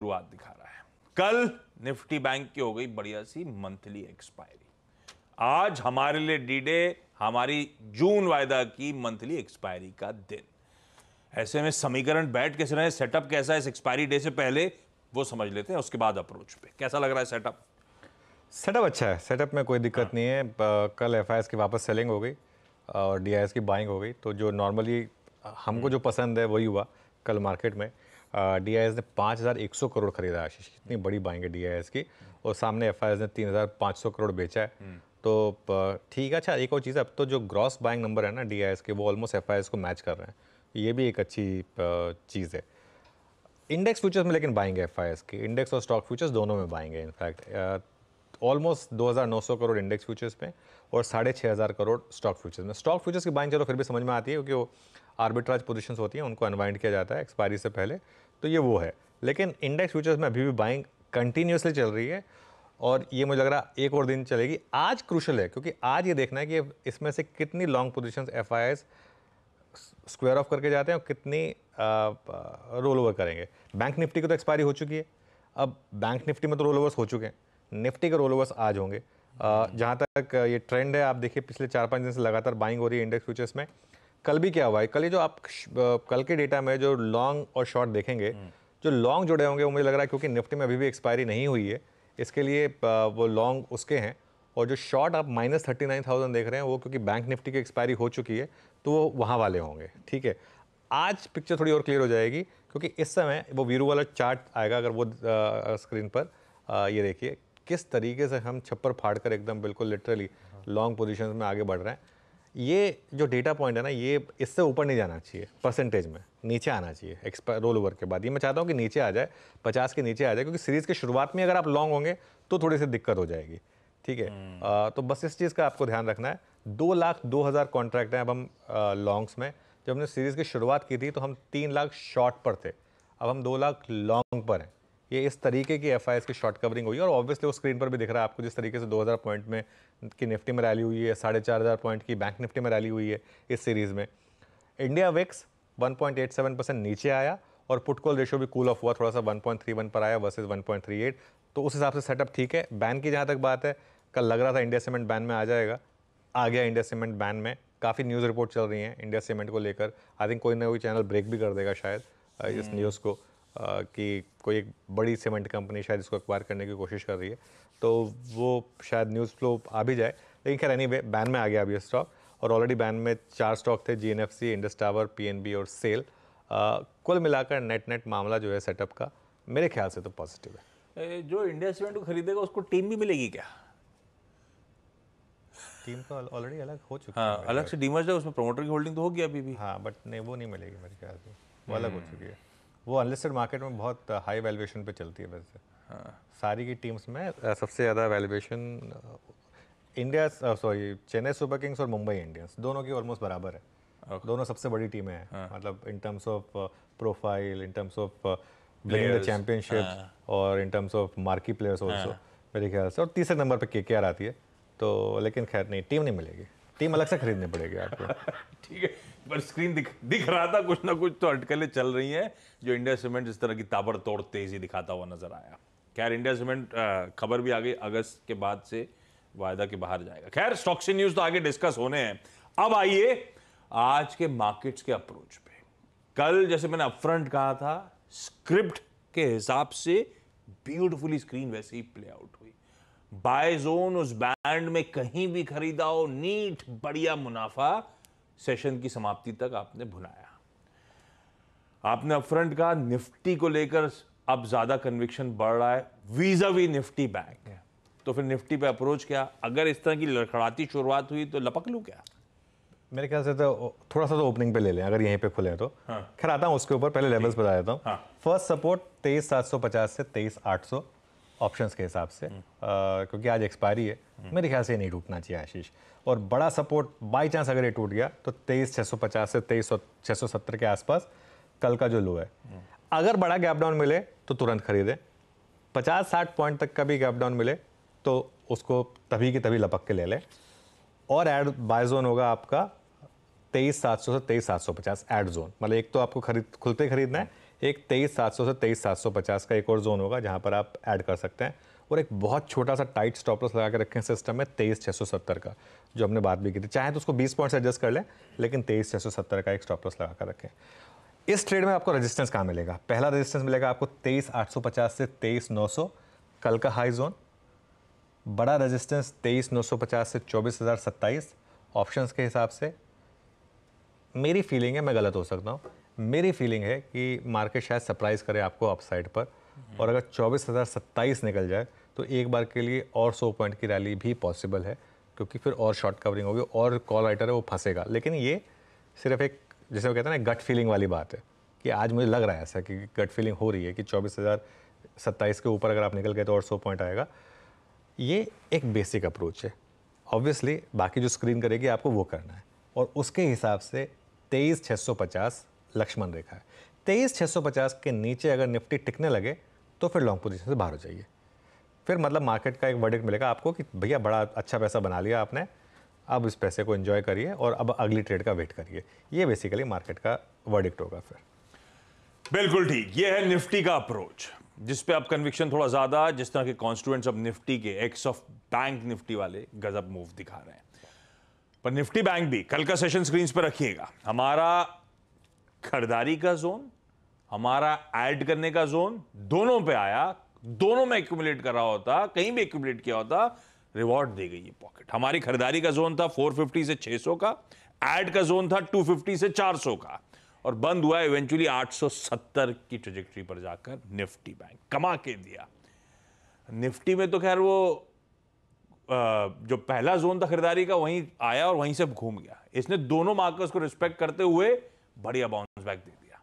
शुरुआत दिखा रहा है। कल निफ्टी बैंक की हो गई बढ़िया सी मंथली एक्सपायरी। आज हमारे लिए डीडे, हमारी जून वायदा की मंथली एक्सपायरी का दिन। ऐसे में समीकरण बैठ कैसे रहे, सेटअप कैसा है इस एक्सपायरी डे से पहले वो समझ लेते हैं, उसके बाद अप्रोच पे कैसा लग रहा है सेटअप। सेटअप अच्छा है, सेटअप में कोई दिक्कत नहीं है। कल FIS की वापस सेलिंग हो गई और DIS की बाइंग हो गई, तो जो नॉर्मली हमको जो पसंद है वही हुआ कल मार्केट में। DIS ने 5,100 करोड़ खरीदा, आशीष इतनी बड़ी बाइंग है DIS की, और सामने FIS ने 3,500 करोड़ बेचा है, तो ठीक है। अच्छा, एक और चीज़, अब तो जो ग्रॉस बाइंग नंबर है ना DIS के, वो ऑलमोस्ट FIS को मैच कर रहे हैं, ये भी एक अच्छी चीज़ है। इंडेक्स फ्यूचर्स में लेकिन बाइंग है FIS की, इंडेक्स और स्टॉक फ्यूचर्स दोनों में बाइंग है। In fact almost 2,900 crore index futures में और 6,500 करोड़ स्टॉक फ्यूचर्स में। स्टॉक फ्यूचर्स की बाइंग चलो फिर भी समझ में आती है, क्योंकि वो आर्बिट्राज पोजीशंस होती हैं, उनको अनवाइंड किया जाता है एक्सपायरी से पहले, तो ये वो है। लेकिन इंडेक्स फ्यूचर्स में अभी भी बाइंग कंटिन्यूसली चल रही है और ये मुझे लग रहा है एक और दिन चलेगी। आज क्रूशल है, क्योंकि आज ये देखना है कि इसमें से कितनी long positions FIS square off करके जाते हैं और कितनी रोल ओवर करेंगे। बैंक निफ्टी की तो एक्सपायरी हो चुकी है, अब बैंक निफ्टी में तो रोल ओवर्स हो चुके हैं, निफ्टी के रोल ओवर्स आज होंगे। जहाँ तक ये ट्रेंड है, आप देखिए पिछले 4-5 दिन से लगातार बाइंग हो रही है इंडेक्स फ्यूचर्स में। कल भी क्या हुआ है, कल ये जो आप कल के डेटा में जो लॉन्ग और शॉर्ट देखेंगे, जो लॉन्ग जुड़े होंगे वो मुझे लग रहा है क्योंकि निफ्टी में अभी भी एक्सपायरी नहीं हुई है, इसके लिए वो लॉन्ग उसके हैं, और जो शॉर्ट आप -39,000 देख रहे हैं वो क्योंकि बैंक निफ्टी की एक्सपायरी हो चुकी है, तो वो वहाँ वाले होंगे। ठीक है, आज पिक्चर थोड़ी और क्लियर हो जाएगी, क्योंकि इस समय वो वीरू वाला चार्ट आएगा, अगर वो स्क्रीन पर ये देखिए किस तरीके से हम छप्पर फाड़ कर एकदम बिल्कुल लिटरली लॉन्ग पोजीशंस में आगे बढ़ रहे हैं। ये जो डेटा पॉइंट है ना, ये इससे ऊपर नहीं जाना चाहिए, परसेंटेज में नीचे आना चाहिए एक्सपायर रोल ओवर के बाद। ये मैं चाहता हूँ कि नीचे आ जाए, 50 के नीचे आ जाए, क्योंकि सीरीज़ के शुरुआत में अगर आप लॉन्ग होंगे तो थोड़ी सी दिक्कत हो जाएगी। ठीक है, तो बस इस चीज़ का आपको ध्यान रखना है। 2,02,000 कॉन्ट्रैक्ट हैं अब हम लॉन्ग्स में, जब हमने सीरीज़ की शुरुआत की थी तो हम 3,00,000 शॉर्ट पर थे, अब हम 2,00,000 लॉन्ग पर हैं। ये इस तरीके की FIS की शॉर्ट कवरिंग हुई, और ऑब्वियसली वो स्क्रीन पर भी दिख रहा है आपको, जिस तरीके से 2,000 पॉइंट में की निफ्टी में रैली हुई है, 4,500 पॉइंट की बैंक निफ्टी में रैली हुई है इस सीरीज़ में। इंडिया विक्स 1.87% नीचे आया और पुटकॉल रेशो भी कूल ऑफ हुआ थोड़ा सा, 1.31 पर आया वर्सेज 1.38, तो उस हिसाब से सेटअप ठीक है। बैन की जहाँ तक बात है, कल लग रहा था इंडिया सीमेंट बैन में आ जाएगा, आ गया इंडिया सीमेंट बैन में। काफ़ी न्यूज़ रिपोर्ट चल रही हैं इंडिया सीमेंट को लेकर, आई थिंक कोई ना कोई चैनल ब्रेक भी कर देगा शायद इस न्यूज़ को, कि कोई एक बड़ी सीमेंट कंपनी शायद इसको एक्वायर करने की कोशिश कर रही है, तो वो शायद न्यूज़ फ्लो आ भी जाए। लेकिन खैर एनीवे बैन में आ गया अभी स्टॉक, और ऑलरेडी बैन में 4 स्टॉक थे, GNFC, इंडस टावर, PNB और सेल। कुल मिलाकर नेट मामला जो है सेटअप का, मेरे ख्याल से तो पॉजिटिव है। जो इंडिया सीमेंट को खरीदेगा उसको टीम भी मिलेगी क्या? टीम तो ऑलरेडी अलग हो चुकी है, अलग से डीमर्ज है, उसमें प्रोमोटर की होल्डिंग तो होगी अभी भी, हाँ, बट नहीं वो नहीं मिलेगी मेरे ख्याल से, वो अलग हो चुकी है। वो अनलिस्टेड मार्केट में बहुत हाई वैल्यूएशन पे चलती है वैसे, हाँ। सारी की टीम्स में सबसे ज़्यादा वैल्यूएशन चेन्नई सुपर किंग्स और मुंबई इंडियंस दोनों की ऑलमोस्ट बराबर है, okay। दोनों सबसे बड़ी टीमें हैं, हाँ। मतलब in terms of profile, in terms of winning the championship और in terms of marquee players also, मेरे ख्याल से। और तीसरे नंबर पर KKR आती है, तो लेकिन खैर नहीं, टीम नहीं मिलेगी, टीम अलग से खरीदनी पड़ेगी आपको। ठीक है, पर स्क्रीन दिख रहा था कुछ ना कुछ तो अटकलें चल रही हैं, जो इंडिया सीमेंट इस तरह की ताबड़तोड़ तेजी दिखाता हुआ नजर आया। खैर इंडिया सीमेंट खबर भी आ गई, अगस्त के बाद से वायदा के बाहर जाएगा। खैर स्टॉक्स न्यूज तो आगे डिस्कस होने हैं। अब आइए आज के मार्केट्स के अप्रोच पे। कल जैसे मैंने अपफ्रंट कहा था, स्क्रिप्ट के हिसाब से ब्यूटिफुली स्क्रीन वैसे ही प्ले आउट हुई। बाय जोन उस बैंड में कहीं भी खरीदा हो, नीट बढ़िया मुनाफा सेशन की समाप्ति तक आपने भुनाया। आपने अपफ्रंट का निफ्टी को लेकर अब ज्यादा कन्विक्शन बढ़ रहा है वीज़ावी निफ्टी बैंक, तो फिर निफ्टी पे अप्रोच क्या? अगर इस तरह की लड़खड़ाती शुरुआत हुई तो लपक लूं क्या? मेरे ख्याल से तो थोड़ा सा तो ओपनिंग पे ले लें, अगर यहीं पे खुले हैं तो, हाँ। खैर आता हूँ उसके ऊपर, पहले लेवल्स बता देता हूँ। हाँ। फर्स्ट सपोर्ट 23,750 से 23,800 ऑप्शंस के हिसाब से, क्योंकि आज एक्सपायरी है, मेरे ख्याल से नहीं टूटना चाहिए आशीष। और बड़ा सपोर्ट बाई चांस अगर ये टूट गया तो 23,650 से 23,670 के आसपास कल का जो लो है। अगर बड़ा गैप डाउन मिले तो तुरंत खरीदें, 50-60 पॉइंट तक का भी गैप डाउन मिले तो उसको तभी के तभी लपक के ले लें। और एड बाय जोन होगा आपका 23,700 से 23,750 एड जोन, मतलब एक तो आपको खरीदना है, एक 23,700 से 23,750 का एक और जोन होगा जहां पर आप ऐड कर सकते हैं, और एक बहुत छोटा सा टाइट स्टॉप लॉस लगा के रखें सिस्टम में 23,670 का, जो हमने बात भी की थी। चाहे तो उसको 20 पॉइंट एडजस्ट कर लें, लेकिन 23,670 का एक स्टॉप लॉस लगा कर रखें। इस ट्रेड में आपको रजिस्टेंस कहाँ मिलेगा? पहला रजिस्टेंस मिलेगा आपको 23,850 से 23,900, कल का हाई जोन। बड़ा रजिस्टेंस 23,950 से 24,027। ऑप्शंस के हिसाब से मेरी फीलिंग है, मैं गलत हो सकता हूँ, मेरी फीलिंग है कि मार्केट शायद सरप्राइज़ करे आपको अपसाइड पर, और अगर 24,027 निकल जाए तो एक बार के लिए और 100 पॉइंट की रैली भी पॉसिबल है, क्योंकि फिर और शॉर्ट कवरिंग होगी और कॉल राइटर है वो फंसेगा। लेकिन ये सिर्फ एक, जैसे वो कहते हैं ना, गट फीलिंग वाली बात है कि आज मुझे लग रहा है ऐसा कि गट फीलिंग हो रही है कि 24,027 के ऊपर अगर आप निकल गए तो और 100 पॉइंट आएगा। ये एक बेसिक अप्रोच है। ऑब्वियसली बाकी जो स्क्रीन करेगी आपको वो करना है, और उसके हिसाब से 23,650 लक्ष्मण रेखा है। 23,650 के नीचे अगर निफ्टी टिकने लगे तो फिर लॉन्ग पोजीशन से बाहर हो जाइए। फिर मतलब मार्केट का एक वर्डिक्ट मिलेगा आपको कि भैया बड़ा अच्छा पैसा बना लिया आपने, अब इस पैसे को एंजॉय करिए और अब अगली ट्रेड का वेट करिए। ये बेसिकली मार्केट का वर्डिक्ट होगा फिर। बिल्कुल ठीक, ये है निफ्टी का अप्रोच जिस पे आप कन्विक्शन थोड़ा ज़्यादा, जिस तरह के कॉन्स्टिट्यूएंट्स अब निफ्टी के एक्स ऑफ बैंक निफ्टी वाले गजब मूव दिखा रहे हैं। पर निफ्टी बैंक भी कल का सेशन स्क्रीन पर रखिएगा। हमारा खरीदारी का जोन, हमारा ऐड करने का जोन, दोनों पे आया, दोनों में एक्यूमुलेट कर रहा होता, कहीं भी एक्यूमुलेट किया होता, रिवॉर्ड दे गई ये पॉकेट। हमारी खरीदारी का जोन था 450 से 600 का, ऐड का जोन था 250 से 400 का, और बंद हुआ इवेंचुअली 870 की ट्रेजेक्ट्री पर जाकर निफ्टी बैंक कमा के दिया। निफ्टी में तो खैर वो जो पहला जोन था खरीदारी का वहीं आया और वहीं से घूम गया। इसने दोनों मार्कर्स को रिस्पेक्ट करते हुए बढ़िया बाउंस बैक दे दिया।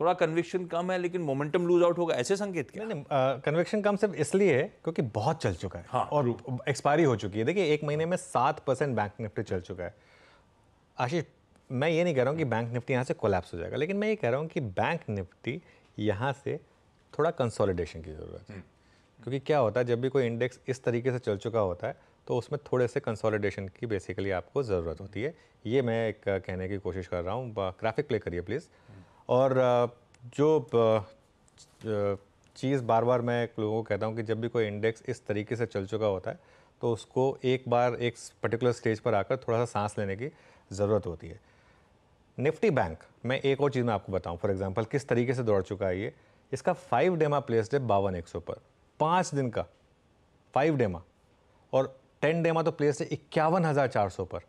थोड़ा कन्विक्शन कम है लेकिन मोमेंटम लूज आउट होगा, ऐसे संकेत क्या? नहीं, कन्विक्शन कम सिर्फ इसलिए है क्योंकि बहुत चल चुका है। हाँ, और एक्सपायरी हो चुकी है। देखिए एक महीने में 7% बैंक निफ्टी चल चुका है। आशीष, मैं ये नहीं कह रहा हूँ कि बैंक निफ्टी यहाँ से कोलैप्स हो जाएगा, लेकिन मैं ये कह रहा हूँ कि बैंक निफ्टी यहाँ से थोड़ा कंसोलिडेशन की ज़रूरत है, क्योंकि क्या होता है जब भी कोई इंडेक्स इस तरीके से चल चुका होता है तो उसमें थोड़े से कंसोलिडेशन की बेसिकली आपको ज़रूरत होती है। ये मैं एक कहने की कोशिश कर रहा हूँ। ग्राफिक प्ले करिए प्लीज़। और जो चीज़ बार बार मैं लोगों को कहता हूँ कि जब भी कोई इंडेक्स इस तरीके से चल चुका होता है तो उसको एक बार एक पर्टिकुलर स्टेज पर आकर थोड़ा सा सांस लेने की ज़रूरत होती है। निफ्टी बैंक मैं एक और चीज़ मैं आपको बताऊँ, फॉर एग्जाम्पल किस तरीके से दौड़ चुका है ये। इसका 5 डेमा प्लेसड है 52,100 पर, 5 दिन का 5 डेमा, और 10 डेमा तो प्लेस है 51,400 पर।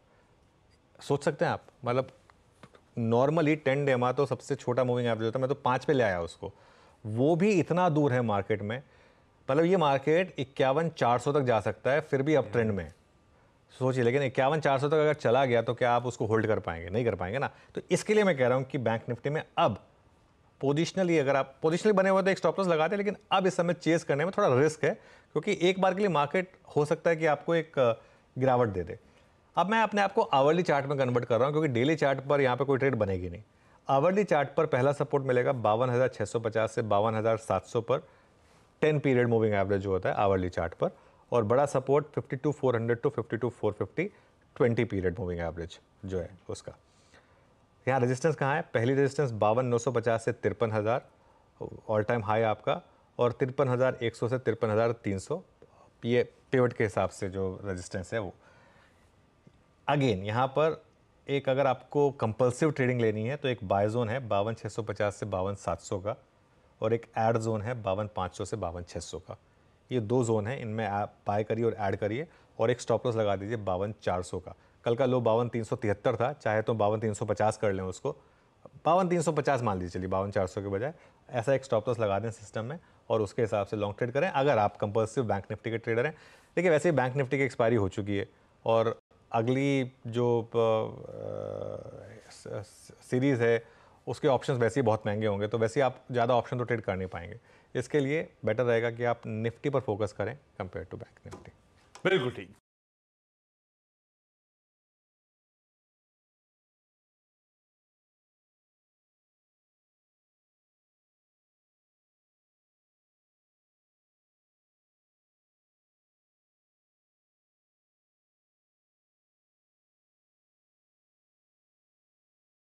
सोच सकते हैं आप, मतलब नॉर्मली 10 डेमा तो सबसे छोटा मूविंग एवरेज होता है, मैं तो 5 पे ले आया उसको, वो भी इतना दूर है मार्केट में। मतलब ये मार्केट 51,400 तक जा सकता है फिर भी अप ट्रेंड में, सोचिए। लेकिन 51,400 तक अगर चला गया तो क्या आप उसको होल्ड कर पाएंगे? नहीं कर पाएंगे ना। तो इसके लिए मैं कह रहा हूँ कि बैंक निफ्टी में अब पोजिशनली, अगर आप पोजिशनली बने हुए तो एक स्टॉप लॉस लगाते हैं, लेकिन अब इस समय चेस करने में थोड़ा रिस्क है, क्योंकि एक बार के लिए मार्केट हो सकता है कि आपको एक गिरावट दे दे। अब मैं अपने आप को आवरली चार्ट में कन्वर्ट कर रहा हूँ, क्योंकि डेली चार्ट पर यहाँ पे कोई ट्रेड बनेगी नहीं। आवरली चार्ट पर पहला सपोर्ट मिलेगा 52,650 से 52,700 पर, 10 पीरियड मूविंग एवरेज जो होता है आवरली चार्ट पर, और बड़ा support 52,400 to 52,450, 20 period moving average जो है उसका। यहाँ रेजिस्टेंस कहाँ है? पहली रेजिस्टेंस 52,950 से 53,000, ऑल टाइम हाई आपका, और 53,100 से 53,300, ये पिवट के हिसाब से जो रेजिस्टेंस है वो। अगेन यहाँ पर एक अगर आपको कंपल्सिव ट्रेडिंग लेनी है तो एक बाय जोन है 52,650 से 52,700 का, और एक ऐड जोन है 52,500 से 52,600 का। ये दो जोन है, इनमें आप बाय करिए और ऐड करिए, और एक स्टॉप लॉस लगा दीजिए 52,400 का। कल का लो 52,373 था, चाहे तो 52,350 कर लें उसको, 52,350 मान लीजिए, चलिए 52,400 के बजाय। ऐसा एक स्टॉप लॉस लगा दें सिस्टम में और उसके हिसाब से लॉन्ग ट्रेड करें अगर आप कंपल्सिव बैंक निफ्टी के ट्रेडर हैं। देखिए वैसे ही बैंक निफ्टी की एक्सपायरी हो चुकी है, और अगली जो सीरीज़ है उसके ऑप्शंस वैसे ही बहुत महंगे होंगे, तो वैसे ही आप ज़्यादा ऑप्शन तो ट्रेड कर नहीं पाएंगे। इसके लिए बेटर रहेगा कि आप निफ्टी पर फोकस करें कंपेयर टू बैंक निफ्टी। बिल्कुल ठीक।